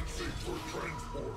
Exit for transport.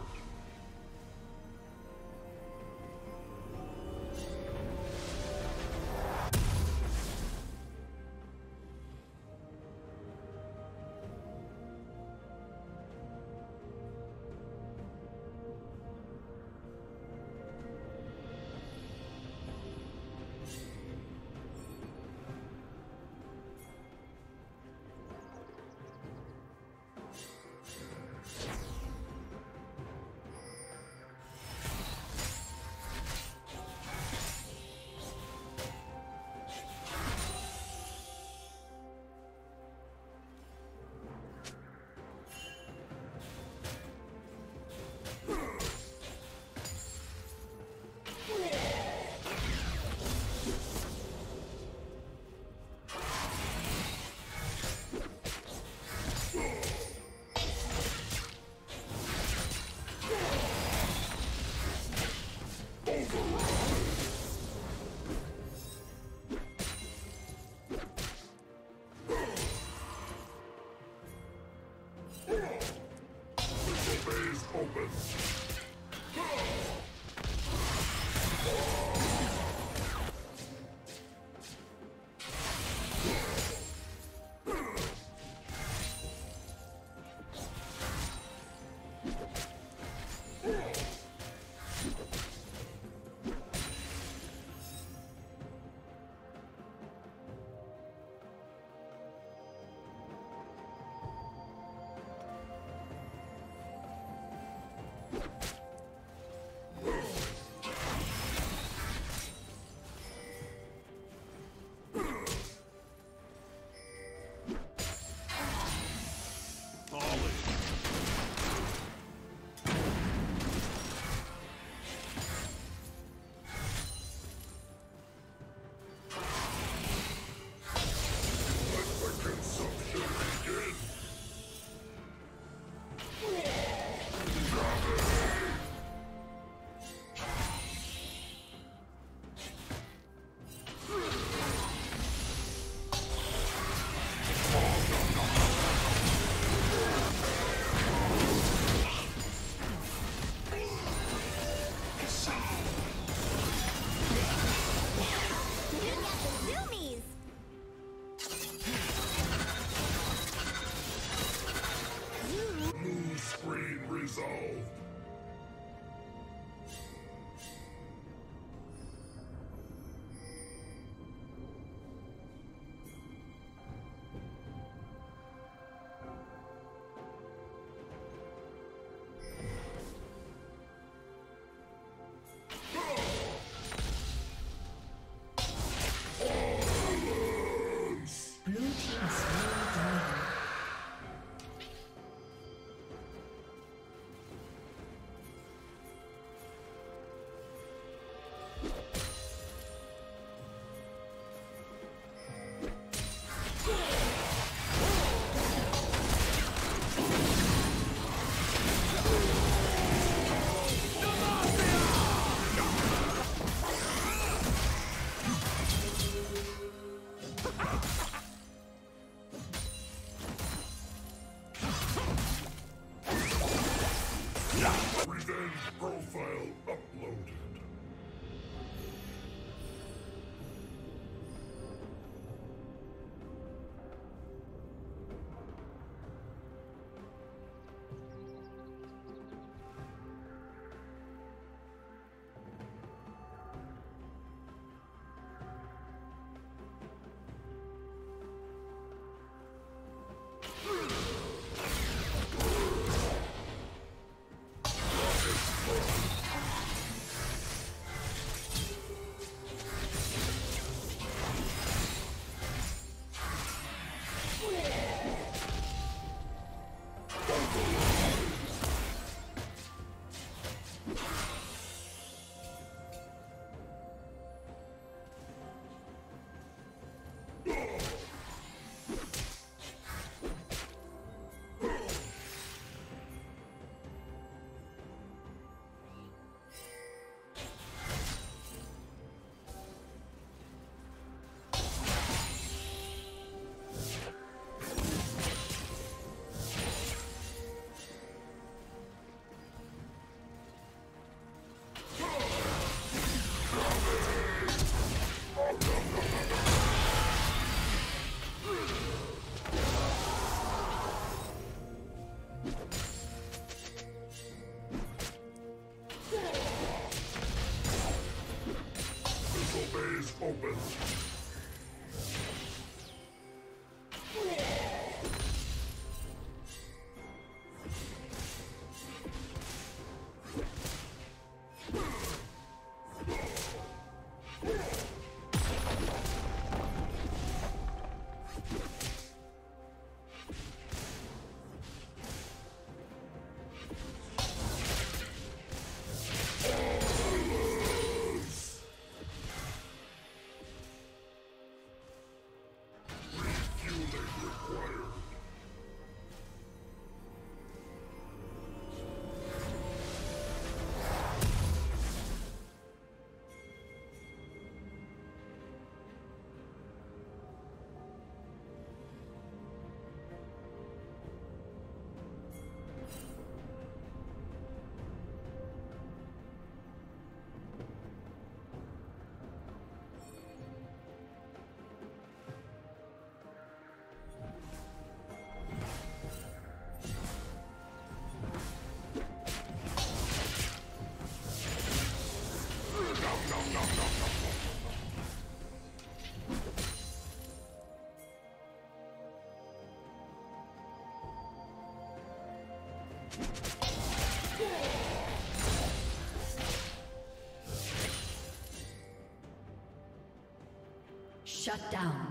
Shut down.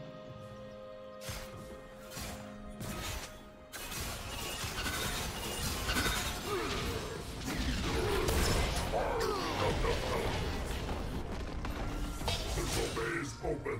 This bay is open.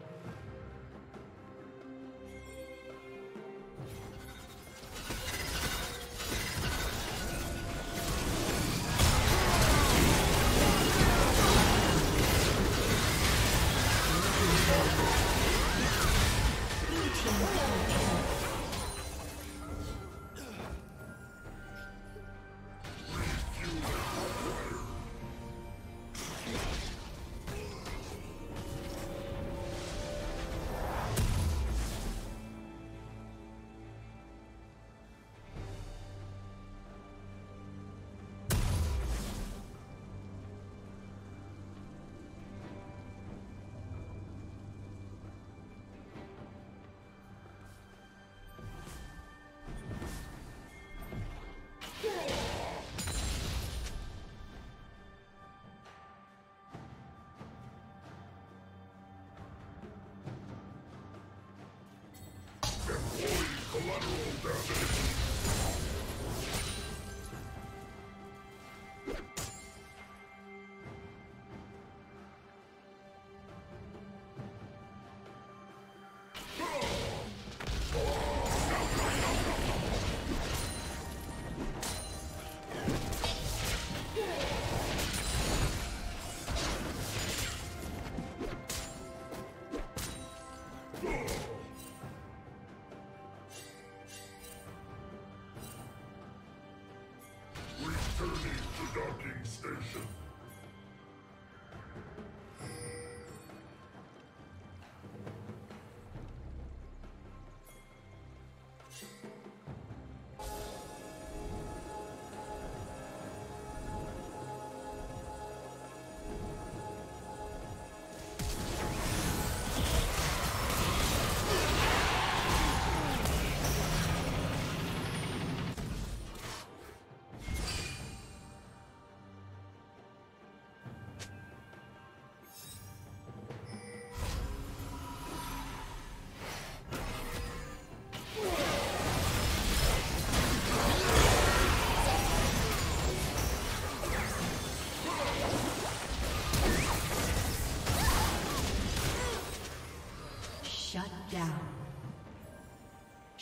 Proceed to docking station.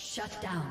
Shut down.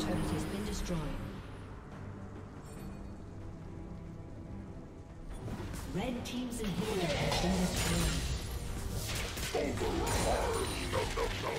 turret has been destroyed. Red team's inhibitor has been destroyed. Overpowered. No.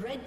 Red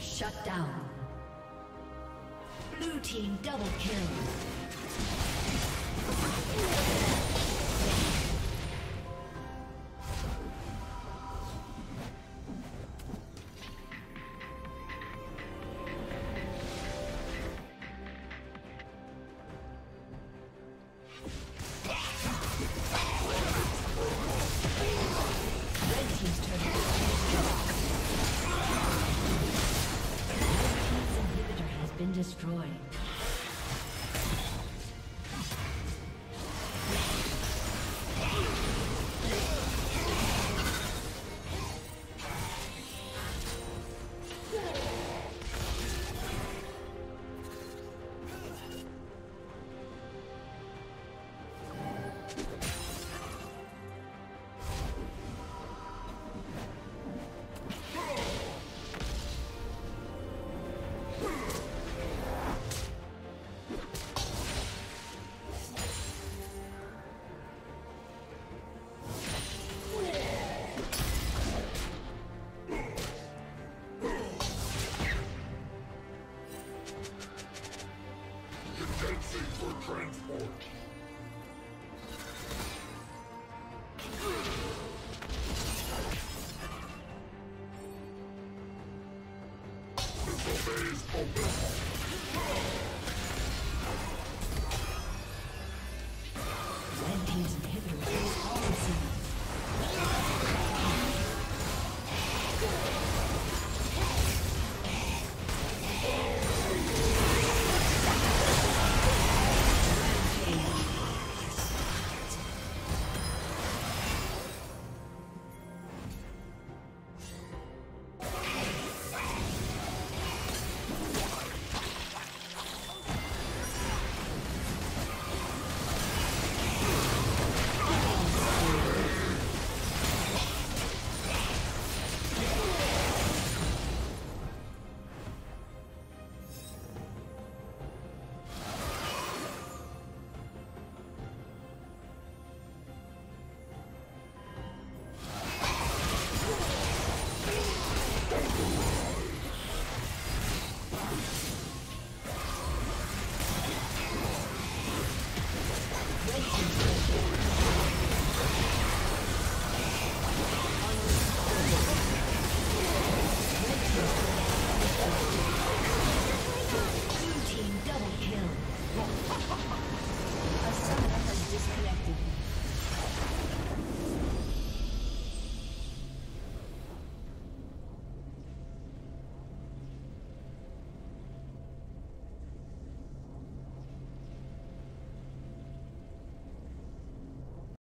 Shut down. Blue team double kill. Base open.